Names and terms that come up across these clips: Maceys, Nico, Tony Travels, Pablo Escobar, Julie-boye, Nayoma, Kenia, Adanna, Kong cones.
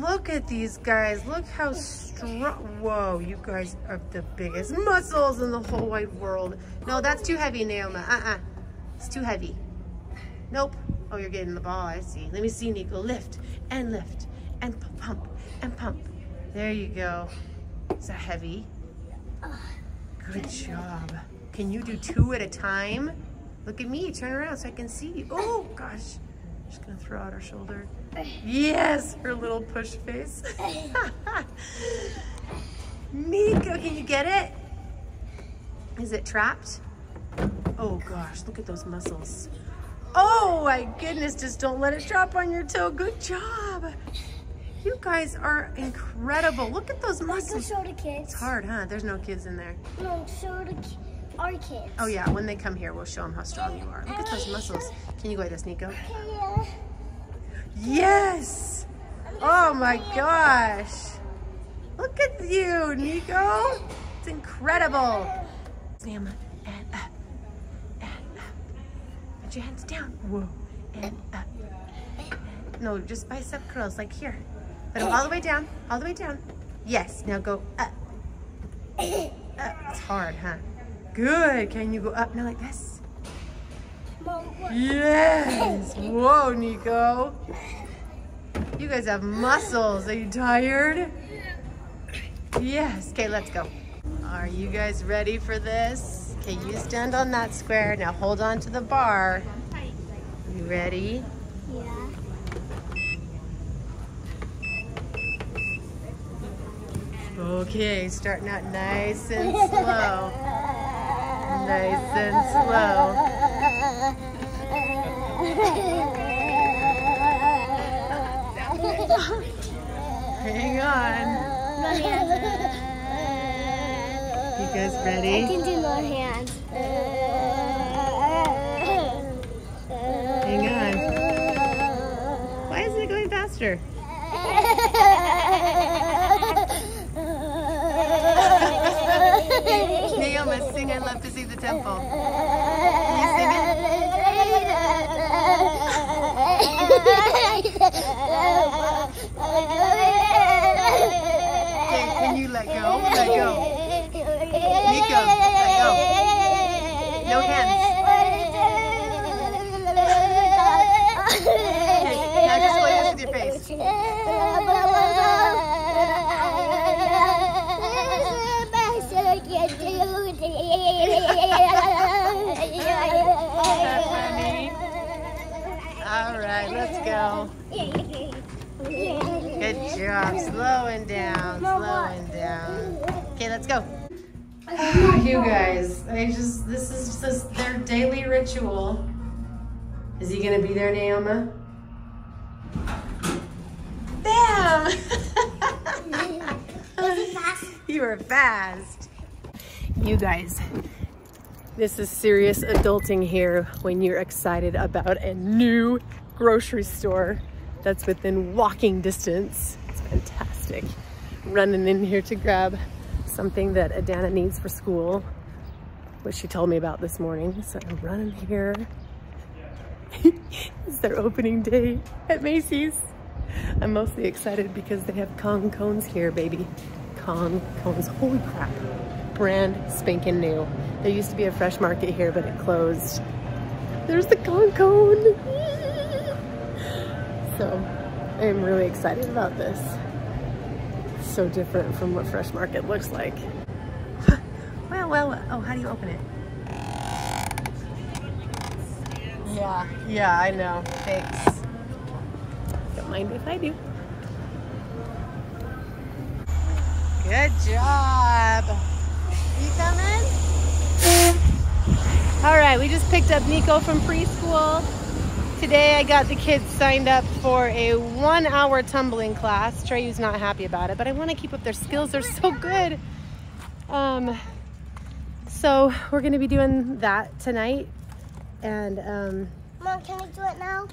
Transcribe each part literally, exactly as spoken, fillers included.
Look at these guys. Look how strong. Whoa, you guys are the biggest muscles in the whole wide world. No, that's too heavy, Nayoma. Uh-uh. It's too heavy. Nope. Oh, you're getting the ball. I see. Let me see, Nico. Lift and lift and pump and pump. There you go. Is that heavy? Good job. Can you do two at a time? Look at me. Turn around so I can see you. Oh, gosh. Just gonna throw out her shoulder. Yes, her little push face. Nico, can you get it? Is it trapped? Oh gosh, look at those muscles. Oh my goodness, just don't let it drop on your toe. Good job. You guys are incredible. Look at those muscles. Show the kids. It's hard, huh? There's no kids in there. No, show the kids. Our kids. Oh yeah, when they come here, we'll show them how strong you are. Look at those muscles. Can you go like this, Nico? Kenia. Yes! Oh my gosh! Look at you, Nico! It's incredible! Sam, and up, and up. Put your hands down. Whoa, and up. And, no, just bicep curls, like here. Put them all the way down, all the way down. Yes, now go up. Up. It's hard, huh? Good. Can you go up now like this? Yes. Whoa, Nico. You guys have muscles. Are you tired? Yes. Okay, let's go. Are you guys ready for this? Okay, you stand on that square. Now hold on to the bar. You ready? Yeah. Okay, starting out nice and slow. Nice and slow. Hang on. You guys ready? I can do no hands. Hang on. Why isn't it going faster? Nayoma, sing "I'd Love to See the Temple." Can you sing it? Okay, can you let go? Let go. Nico, let go. No hands. Okay, now just play this with your face. That's funny. All right, let's go. Good job. Slowing down, slowing down. Okay, let's go. You guys, I just, this is just their daily ritual. Is he gonna be there, Nayoma? Bam! You were fast. You guys, this is serious adulting here when you're excited about a new grocery store that's within walking distance. It's fantastic. Running in here to grab something that Adanna needs for school, which she told me about this morning. So I'm running here. It's their opening day at Maceys. I'm mostly excited because they have Kong cones here, baby. Kong cones, holy crap. Brand spanking new. There used to be a fresh market here, but it closed. There's the Kong cone. So I'm really excited about this. It's so different from what fresh market looks like. Well, well, well. Oh, how do you open it? Yeah, yeah, I know. Thanks. Don't mind if I do. Good job. You coming? All right, we just picked up Nico from preschool. Today I got the kids signed up for a one hour tumbling class. Trey's not happy about it, but I wanna keep up their skills, they're so good. Um, so we're gonna be doing that tonight. And um, Mom, can we do it now?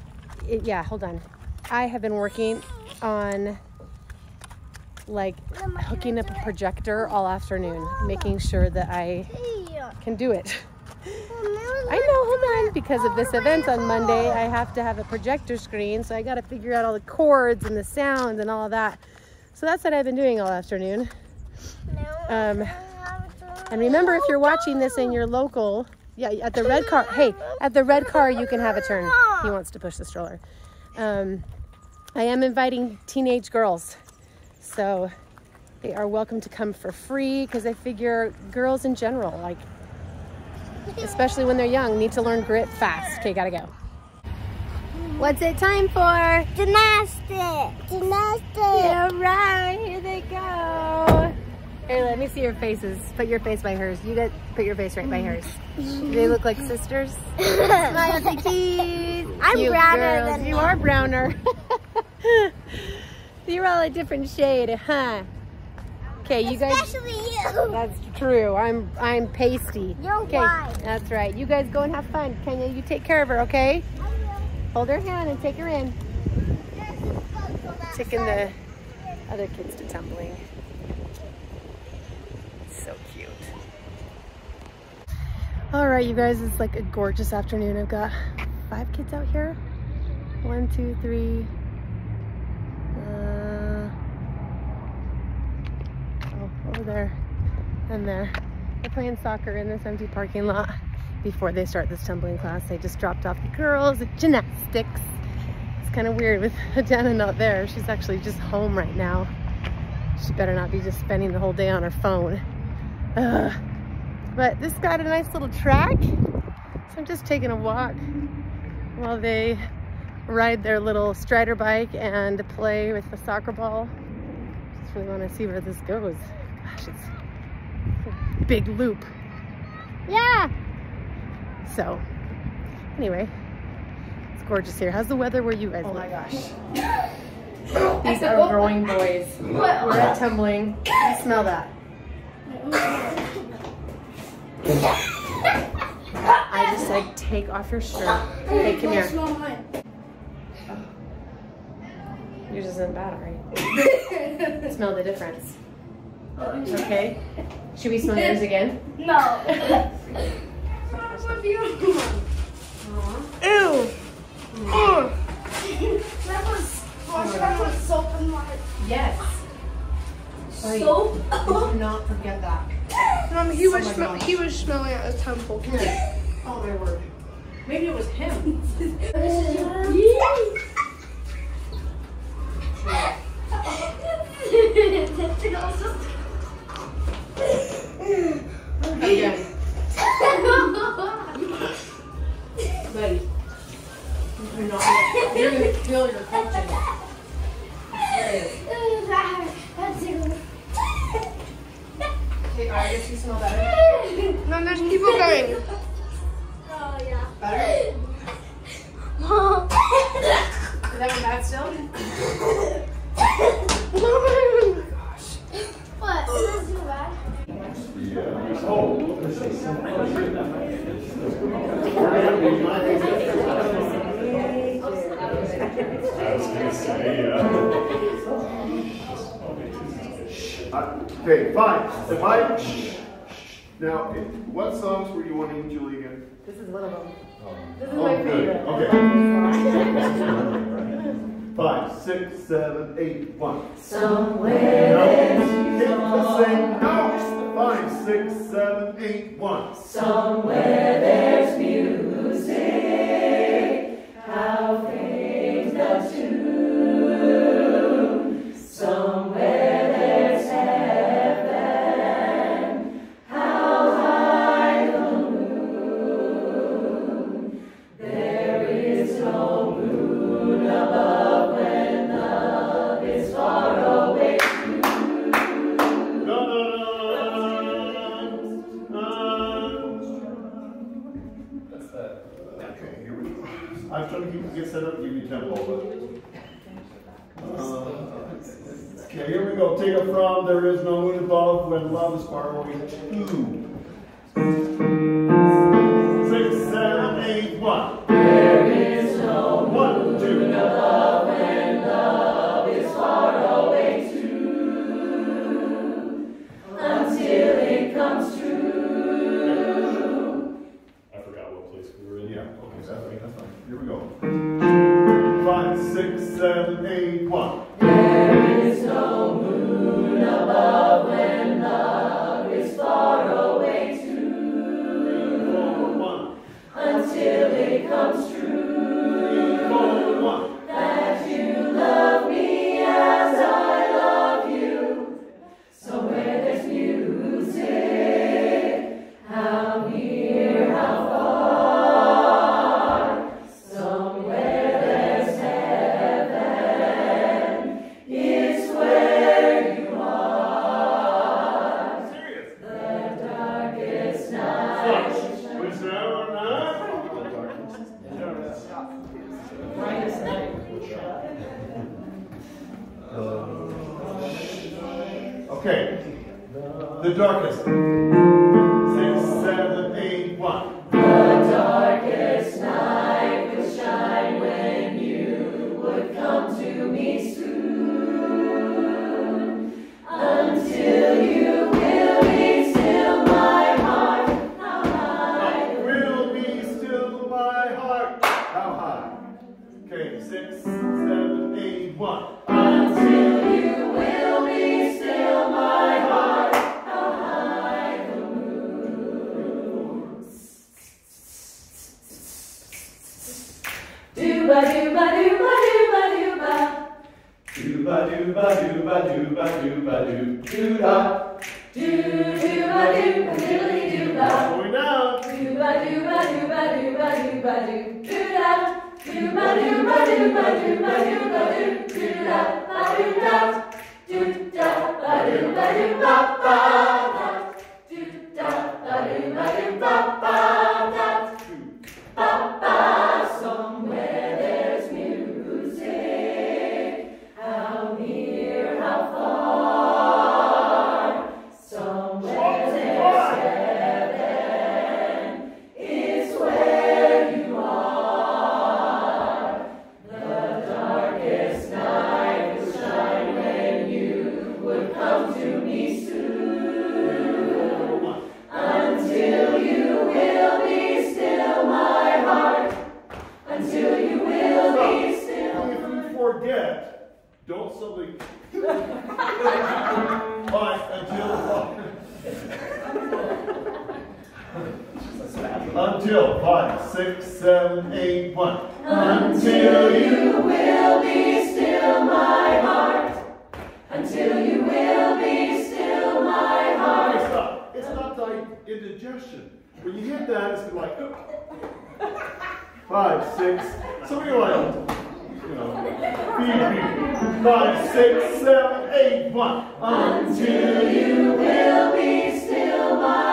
It, yeah, hold on. I have been working on like Mama, hooking up a projector it? all afternoon, Mama. making sure that I can do it. I know, hold on, because of this event on Monday, I have to have a projector screen, so I gotta figure out all the chords and the sounds and all that. So that's what I've been doing all afternoon. Um, and remember, if you're watching this in your local, yeah, at the red car, hey, at the red car, you can have a turn. He wants to push the stroller. Um, I am inviting teenage girls, so they are welcome to come for free, because I figure girls in general, like, especially when they're young, need to learn grit fast. Okay, gotta go. What's it time for? Gymnastics. Gymnastics. All right, here they go. Here, let me see your faces. Put your face by hers. You get put your face right by hers. Do they look like sisters? Smiley teeth. I'm you browner girls. Than you. You are browner. You're all a different shade, huh? Okay, you guys. Especially you. That's true. I'm I'm pasty. You're okay. White. That's right. You guys go and have fun. Kenia, you take care of her, okay? I will. Hold her hand and take her in. Taking the other kids to tumbling. It's so cute. All right, you guys. It's like a gorgeous afternoon. I've got five kids out here. One, two, three. Over there and there. They're playing soccer in this empty parking lot before they start this tumbling class. They just dropped off the girls at gymnastics. It's kind of weird with Adanna not there. She's actually just home right now. She better not be just spending the whole day on her phone. Ugh. But this got a nice little track. So I'm just taking a walk while they ride their little Strider bike and play with the soccer ball. Just really want to see where this goes. Gosh, it's a big loop. Yeah. So, anyway, it's gorgeous here. How's the weather where you guys live? Oh my gosh. These are growing boys. We're at tumbling. I smell that. I just like take off your shirt. Hey, come here. Yours isn't bad, right? Smell the difference. Okay. Should we smell yours again? No. Ew. Ew. That was wash that with soap and water. Yes. Soap? Oh, do not forget that. Mom, he was smelling he was smelling at a temple. Yeah. Oh my word. Maybe it was him. Okay, fine. If I shh, shh. Now, if, what songs were you wanting, Julie, again? This is one of them. Um, this is oh, my favorite. Okay. Five, six, seven, eight, one. Somewhere. No. Hit the same notes. Five, six, seven, eight, one. Somewhere there's music. How fame's the tune. Somewhere. There is no moon above when love is far away. Two. Six, seven, eight, one. There is no one, two. Moon above when love is far away too. Until it comes true. I forgot Five, six, seven, eight, one. Until you will be still by